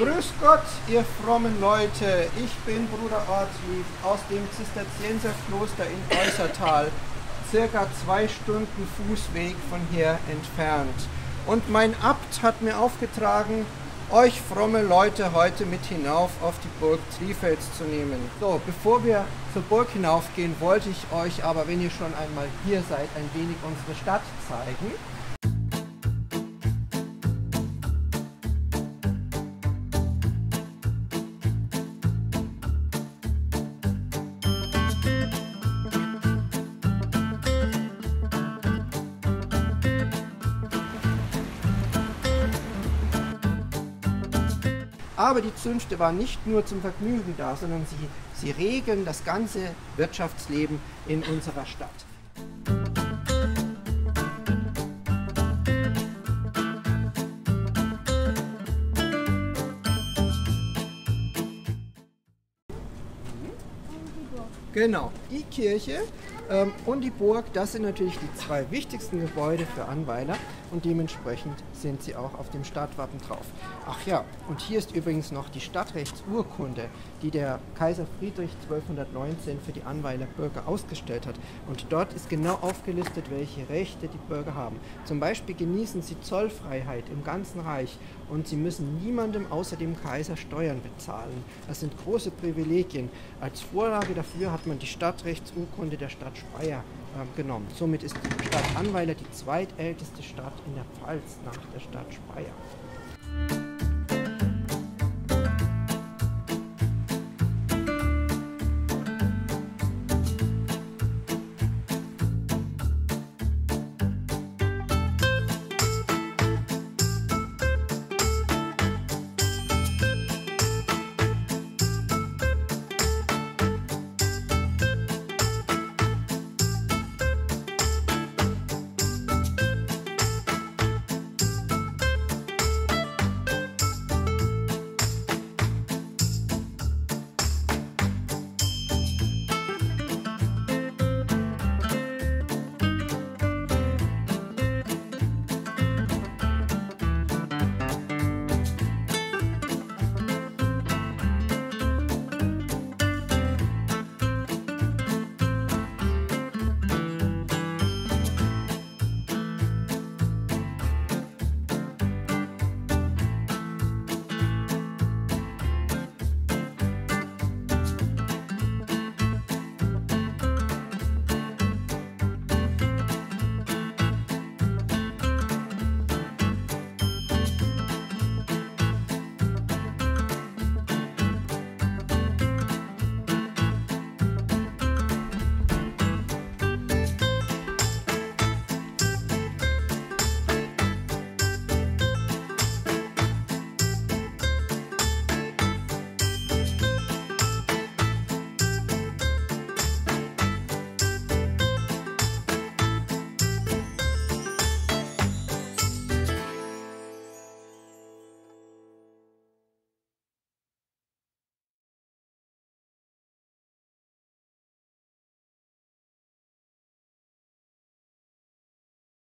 Grüß Gott, ihr frommen Leute. Ich bin Bruder Ortlieb aus dem Zisterzienserkloster in Eußertal, circa 2 Stunden Fußweg von hier entfernt. Und mein Abt hat mir aufgetragen, euch fromme Leute heute mit hinauf auf die Burg Trifels zu nehmen. So, bevor wir zur Burg hinaufgehen, wollte ich euch aber, wenn ihr schon einmal hier seid, ein wenig unsere Stadt zeigen. Aber die Zünfte waren nicht nur zum Vergnügen da, sondern sie regeln das ganze Wirtschaftsleben in unserer Stadt. Genau, die Kirche und die Burg, das sind natürlich die 2 wichtigsten Gebäude für Annweiler und dementsprechend sind sie auch auf dem Stadtwappen drauf. Ach ja, und hier ist übrigens noch die Stadtrechtsurkunde, die der Kaiser Friedrich 1219 für die Annweiler Bürger ausgestellt hat. Und dort ist genau aufgelistet, welche Rechte die Bürger haben. Zum Beispiel genießen sie Zollfreiheit im ganzen Reich und sie müssen niemandem außer dem Kaiser Steuern bezahlen. Das sind große Privilegien. Als Vorlage dafür hat man die Stadtrechtsurkunde der Stadt Speyer genommen. Somit ist die Stadt Annweiler die zweitälteste Stadt in der Pfalz nach der Stadt Speyer.